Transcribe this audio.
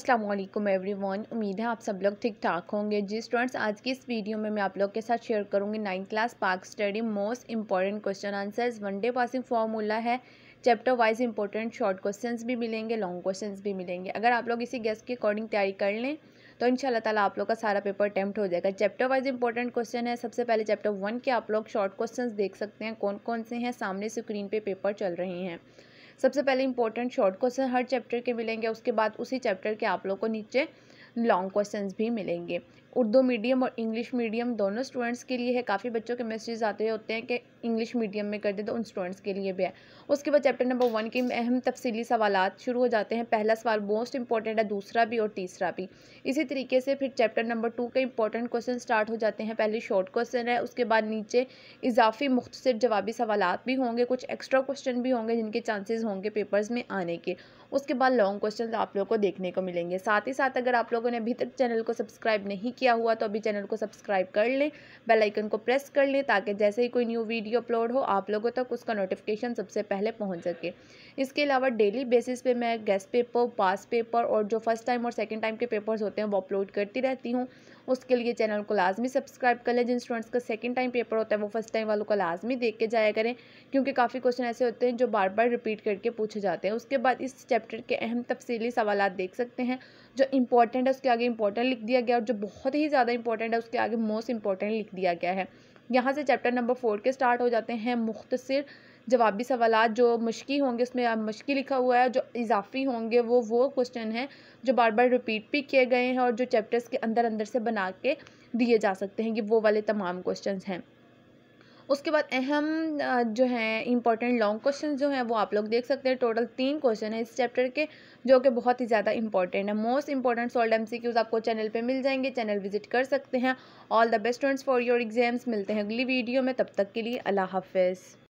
अस्सलाम वालेकुम एवरीवन, उम्मीद है आप सब लोग ठीक ठाक होंगे। जी स्टूडेंट्स, आज की इस वीडियो में मैं आप लोग के साथ शेयर करूंगी 9th class Pak study most important question answers. One day passing formula है, chapter wise important short questions भी मिलेंगे, लॉन्ग क्वेश्चंस भी मिलेंगे। अगर आप लोग इसी गेस्ट के अकॉर्डिंग तैयारी कर लें तो इंशाल्लाह ताला आप लोग का सारा पेपर अटैम्प्ट हो जाएगा। चैप्टर वाइज इंपॉर्टेंट क्वेश्चन है। सबसे पहले चैप्टर 1 के आप लोग शॉर्ट क्वेश्चंस देख सकते हैं, कौन कौन से हैं सामने स्क्रीन पे पेपर चल रहे हैं। सबसे पहले इंपॉर्टेंट शॉर्ट क्वेश्चन हर चैप्टर के मिलेंगे, उसके बाद उसी चैप्टर के आप लोग को नीचे लॉन्ग क्वेश्चंस भी मिलेंगे। उर्दू मीडियम और इंग्लिश मीडियम दोनों स्टूडेंट्स के लिए है। काफ़ी बच्चों के मैसेज आते होते हैं कि इंग्लिश मीडियम में कर दें, तो उन स्टूडेंट्स के लिए भी है। उसके बाद चैप्टर नंबर 1 के अहम तफसीली सवालात शुरू हो जाते हैं। पहला सवाल मोस्ट इंपॉर्टेंट है, दूसरा भी और तीसरा भी। इसी तरीके से फिर चैप्टर नंबर 2 के इंपॉर्टेंट क्वेश्चन स्टार्ट हो जाते हैं। पहले शॉर्ट क्वेश्चन है, उसके बाद नीचे इजाफी मुख्तसर जवाबी सवालात भी होंगे, कुछ एक्स्ट्रा क्वेश्चन भी होंगे जिनके चांसेस होंगे पेपर्स में आने के। उसके बाद लॉन्ग क्वेश्चन आप लोगों को देखने को मिलेंगे। साथ ही साथ अगर आप लोगों ने अभी तक चैनल को सब्सक्राइब नहीं किया हुआ तो अभी चैनल को सब्सक्राइब कर लें, बेल आइकन को प्रेस कर लें ताकि जैसे ही कोई न्यू वीडियो अपलोड हो आप लोगों तक उसका नोटिफिकेशन सबसे पहले पहुंच सके। इसके अलावा डेली बेसिस पे मैं गेस्ट पेपर, पास पेपर और जो फर्स्ट टाइम और सेकंड टाइम के पेपर्स होते हैं वो अपलोड करती रहती हूँ। उसके लिए चैनल को लाजमी सब्सक्राइब कर लें। जिन स्टूडेंट्स का सेकंड टाइम पेपर होता है वो फर्स्ट टाइम वालों को लाजमी देख के जाया करें, क्योंकि काफ़ी क्वेश्चन ऐसे होते हैं जो बार बार रिपीट करके पूछे जाते हैं। उसके बाद इस चैप्टर के अहम तफसीली सवाल देख सकते हैं। जो इंपॉर्टेंट है उसके आगे इंपॉर्टेंट लिख दिया गया और जो बहुत ही ज़्यादा इंपॉर्टेंट है उसके आगे मोस्ट इंपॉर्टेंट लिख दिया गया है। यहाँ से चैप्टर नंबर 4 के स्टार्ट हो जाते हैं मुख्तसर जवाबी सवालात। जो मुश्किल होंगे उसमें मुश्किल लिखा हुआ है, जो इजाफी होंगे वो क्वेश्चन हैं जो बार बार रिपीट भी किए गए हैं और जो चैप्टर्स के अंदर अंदर से बना के दिए जा सकते हैं, कि वो वाले तमाम क्वेश्चन हैं। उसके बाद अहम जो हैं इंपॉर्टेंट लॉन्ग क्वेश्चन जो हैं वो आप लोग देख सकते हैं। टोटल 3 क्वेश्चन हैं इस चैप्टर के जो कि बहुत ही ज़्यादा इंपॉर्टेंट है। मोस्ट इंपॉर्टेंट सॉल्ड MCQs आपको चैनल पे मिल जाएंगे, चैनल विजिट कर सकते हैं। All the best students for your exams. मिलते हैं अगली वीडियो में, तब तक के लिए अल्लाह हाफिज़।